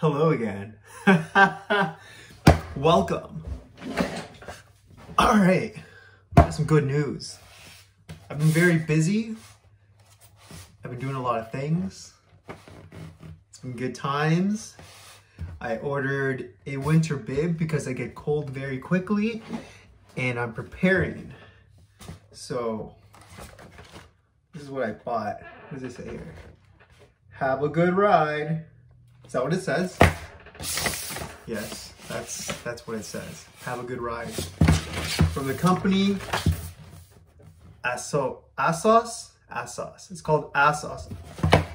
Hello again. Welcome. All right, I got some good news. I've been very busy. I've been doing a lot of things. It's been good times. I ordered a winter bib because I get cold very quickly and I'm preparing. So this is what I bought. What does it say here? Have a good ride. Is that what it says? Yes, that's what it says. Have a good ride. From the company Assos. It's called Assos.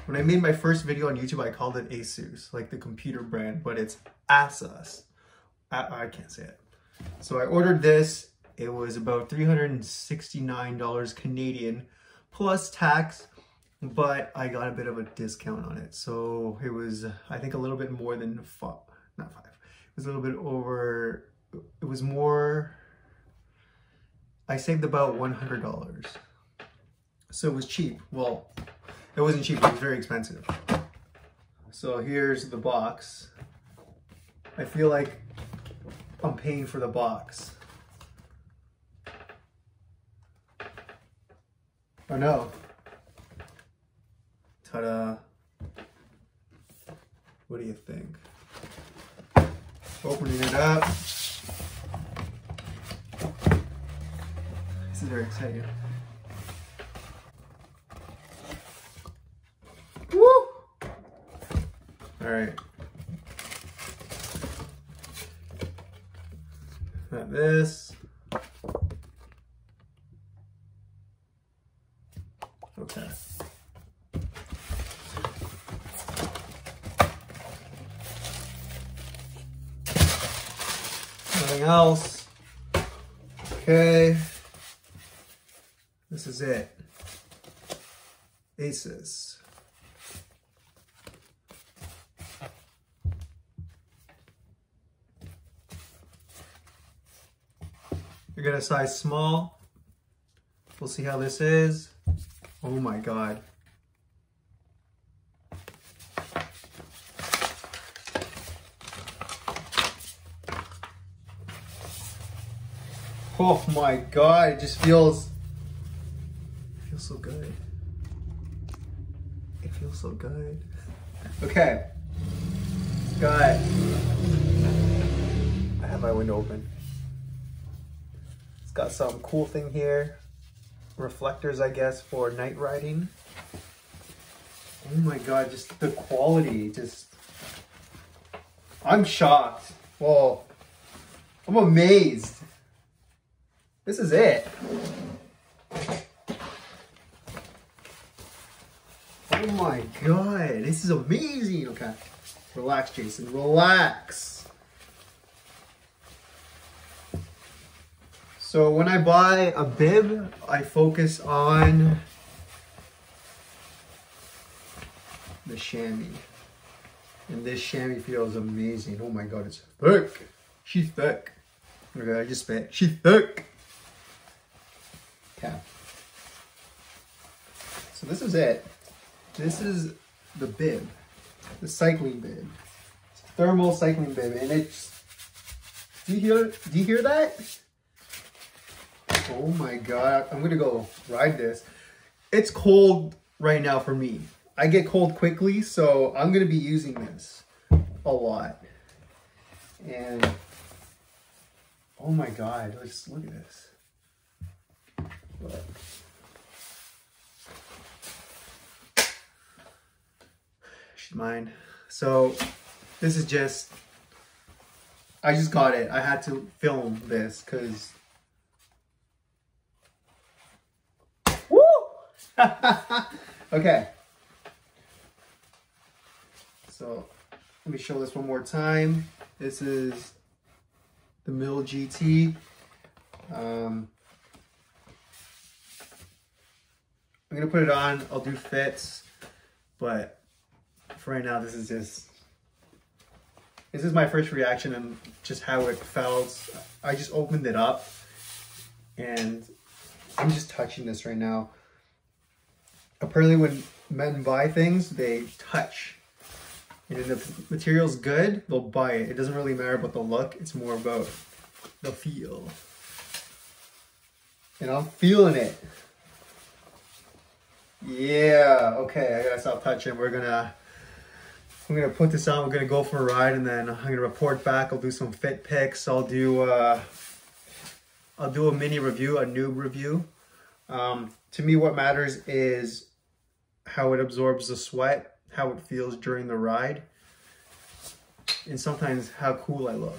When I made my first video on YouTube, I called it Asus, like the computer brand, but it's Assos. I can't say it. So I ordered this. It was about $369 Canadian plus tax, but I got a bit of a discount on it. So it was, I think, a little bit more than it was a little bit over, it was more, I saved about $100. So it was cheap. Well, it wasn't cheap, it was very expensive. So here's the box. I feel like I'm paying for the box. Oh no. Ta-da. What do you think? Opening it up. This is very exciting. Woo! Alright. Got this. Okay. Nothing else. Okay. This is it. Assos. You're gonna size small. We'll see how this is. Oh my God. Oh my God, it just feels so good. It feels so good. Okay. Got it. I have my window open. It's got some cool thing here. Reflectors, I guess, for night riding. Oh my God, just the quality, just... I'm shocked. Whoa. I'm amazed. This is it. Oh my God, this is amazing. Okay, relax, Jason, relax. So when I buy a bib, I focus on the chamois. And this chamois feels amazing. Oh my God, it's thick. She's thick. Okay, I just spit. She's thick. Okay. So this is it. This is the bib, the cycling bib. It's a thermal cycling bib, and it's, do you hear that? Oh my God, I'm gonna go ride this. It's cold right now for me. I get cold quickly, so I'm gonna be using this a lot. And oh my God, just look at this. Look. She's mine. So this is just, I just got it. I had to film this because okay. So let me show this one more time. This is the Mille GT. I'm gonna put it on. I'll do fits, but for right now, this is my first reaction and just how it felt. I just opened it up and I'm just touching this right now. Apparently when men buy things, they touch And if the material's good, they'll buy it. It doesn't really matter about the look, it's more about the feel. And I'm feeling it. Yeah, okay, I gotta stop touching. I'm gonna put this on, we're gonna go for a ride, and then I'm gonna report back. I'll do some fit pics. I'll do a mini review, a noob review. To me, what matters is how it absorbs the sweat, how it feels during the ride, and sometimes how cool I look.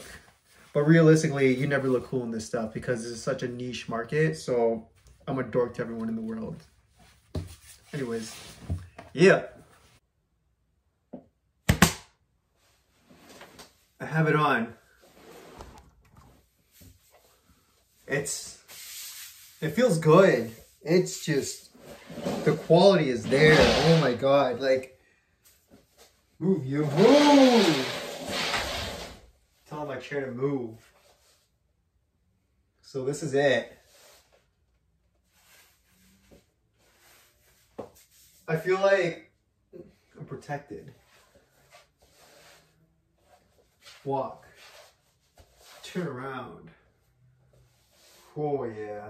But realistically, you never look cool in this stuff because this is such a niche market, so I'm a dork to everyone in the world. Anyways, yeah. I have it on. It feels good. It's just, the quality is there. Oh my God, like, move you, move! Tell my chair to move. So this is it. I feel like I'm protected. Walk. Turn around. Oh yeah.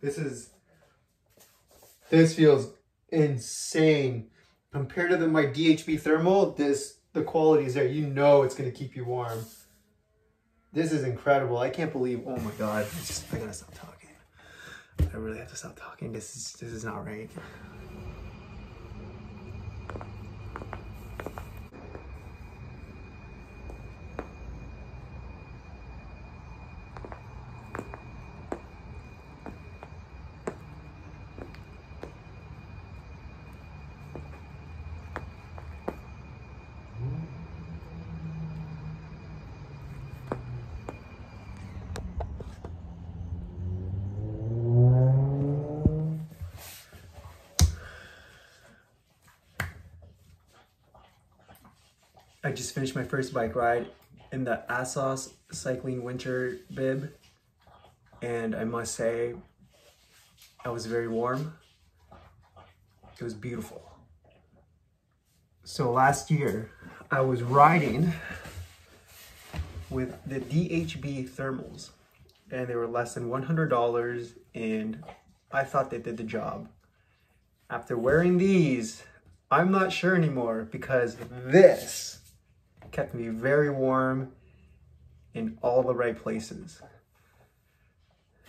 This feels insane. Compared to my DHB thermal, the quality is there. You know it's gonna keep you warm. This is incredible. I can't believe, oh my God. I gotta stop talking. I really have to stop talking. This is not right. I just finished my first bike ride in the Assos cycling winter bib, and I must say I was very warm. It was beautiful. So last year I was riding with the DHB thermals and they were less than $100 and I thought they did the job. After wearing these, I'm not sure anymore because this kept me very warm in all the right places.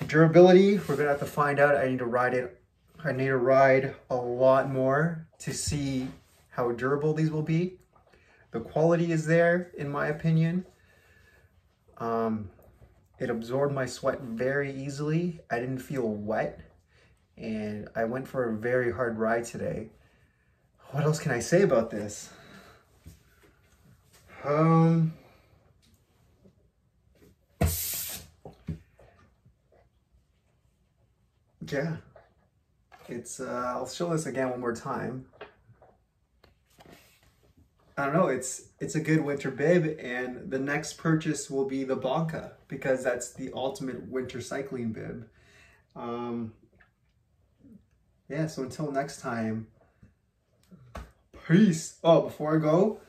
Durability, we're gonna have to find out. I need to ride it. I need to ride a lot more to see how durable these will be. The quality is there, in my opinion. It absorbed my sweat very easily. I didn't feel wet, and I went for a very hard ride today. What else can I say about this? Yeah, it's, I'll show this again one more time. I don't know, it's a good winter bib, and the next purchase will be the Bokka because that's the ultimate winter cycling bib. Yeah, so until next time, peace. Oh, before I go,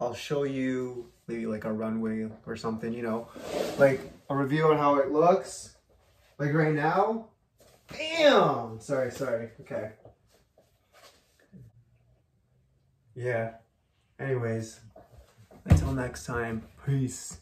I'll show you maybe like a runway or something, you know, like a review on how it looks. Like right now, bam! Sorry, okay. Yeah, anyways, until next time, peace.